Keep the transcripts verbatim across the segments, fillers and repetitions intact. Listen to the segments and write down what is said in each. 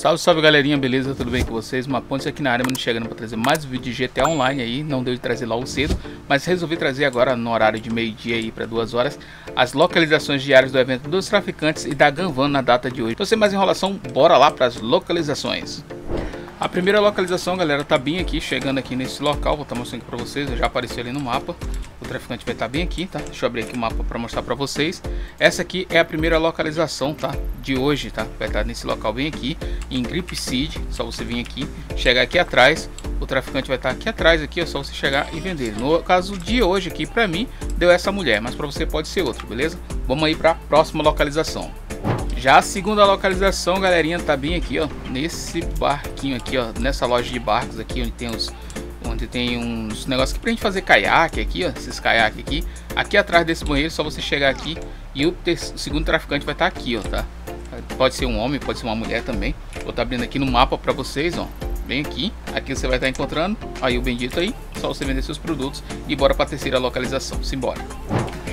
Salve, salve galerinha, beleza? Tudo bem com vocês? Uma ponte aqui na área, mano, chegando pra trazer mais um vídeo de G T A Online aí. Não deu de trazer logo cedo, mas resolvi trazer agora no horário de meio-dia aí pra duas horas as localizações diárias do evento dos traficantes e da Gun Van na data de hoje. Então sem mais enrolação, bora lá pras localizações. A primeira localização, galera, tá bem aqui, chegando aqui nesse local. Vou estar mostrando aqui pra vocês, já apareceu ali no mapa. O traficante vai estar bem aqui, tá? Deixa eu abrir aqui o mapa para mostrar para vocês. Essa aqui é a primeira localização, tá? De hoje, tá? Vai estar nesse local bem aqui, em Grip City. Só você vir aqui, chegar aqui atrás. O traficante vai estar aqui atrás, aqui, é só você chegar e vender. No caso de hoje aqui, para mim, deu essa mulher, mas para você pode ser outro, beleza? Vamos aí para a próxima localização. Já a segunda localização, galerinha, tá bem aqui, ó. Nesse barquinho aqui, ó. Nessa loja de barcos aqui, onde tem os... Onde tem uns negócios aqui pra gente fazer caiaque aqui, ó, esses caiaque aqui. Aqui atrás desse banheiro, só você chegar aqui e o, o segundo traficante vai estar aqui, ó, tá? Pode ser um homem, pode ser uma mulher também. Vou estar abrindo aqui no mapa pra vocês, ó. Bem aqui, aqui você vai estar encontrando. Aí o bendito aí, só você vender seus produtos e bora pra terceira localização, simbora.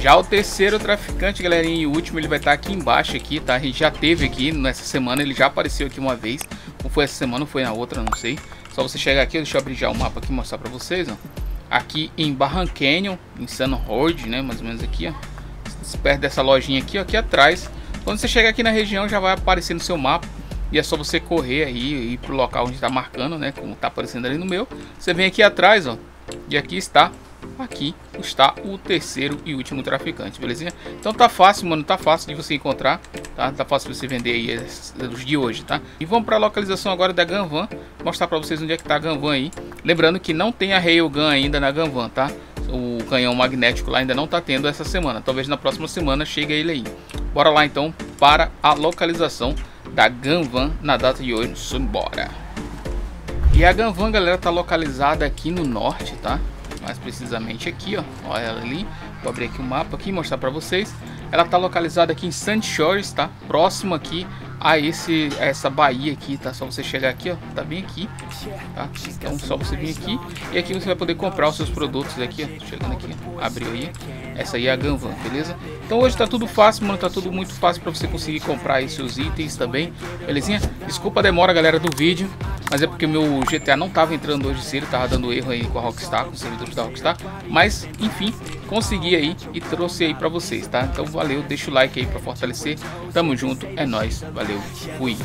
Já o terceiro traficante, galerinha, e o último, ele vai estar aqui embaixo aqui, tá? A gente já teve aqui nessa semana, ele já apareceu aqui uma vez. Ou foi essa semana, ou foi na outra, não sei. Só você chegar aqui, deixa eu abrir já o mapa aqui e mostrar pra vocês, ó. Aqui em Barran Canyon, em Sun Road, né, mais ou menos aqui, ó. Perto dessa lojinha aqui, ó, aqui atrás. Quando você chegar aqui na região, já vai aparecer no seu mapa. E é só você correr aí e ir pro local onde tá marcando, né, como tá aparecendo ali no meu. Você vem aqui atrás, ó, e aqui está... Aqui está o terceiro e último traficante, belezinha? Então tá fácil, mano, tá fácil de você encontrar, tá? Tá fácil de você vender aí os de hoje, tá? E vamos pra localização agora da Gun Van, mostrar pra vocês onde é que tá a Gun Van aí. Lembrando que não tem a Railgun ainda na Gun Van, tá? O canhão magnético lá ainda não tá tendo essa semana, talvez na próxima semana chegue ele aí. Bora lá então para a localização da Gun Van na data de hoje, simbora! E a Gun Van, galera, tá localizada aqui no norte, tá? Mais precisamente aqui, ó, olha ela ali. Vou abrir aqui o mapa aqui e mostrar pra vocês. Ela tá localizada aqui em Sand Shores, tá? Próximo aqui a, esse, a essa baía aqui, tá? Só você chegar aqui, ó, tá bem aqui, tá? Então só você vir aqui e aqui você vai poder comprar os seus produtos aqui, ó. Chegando aqui, ó, abriu aí. Essa aí é a Gun Van, beleza? Então hoje tá tudo fácil, mano, tá tudo muito fácil pra você conseguir comprar aí seus itens também, belezinha? Desculpa a demora, galera, do vídeo. Mas é porque meu G T A não tava entrando hoje cedo, tava dando erro aí com a Rockstar, com os servidores da Rockstar. Mas, enfim, consegui aí e trouxe aí pra vocês, tá? Então valeu, deixa o like aí pra fortalecer. Tamo junto, é nóis, valeu, fui.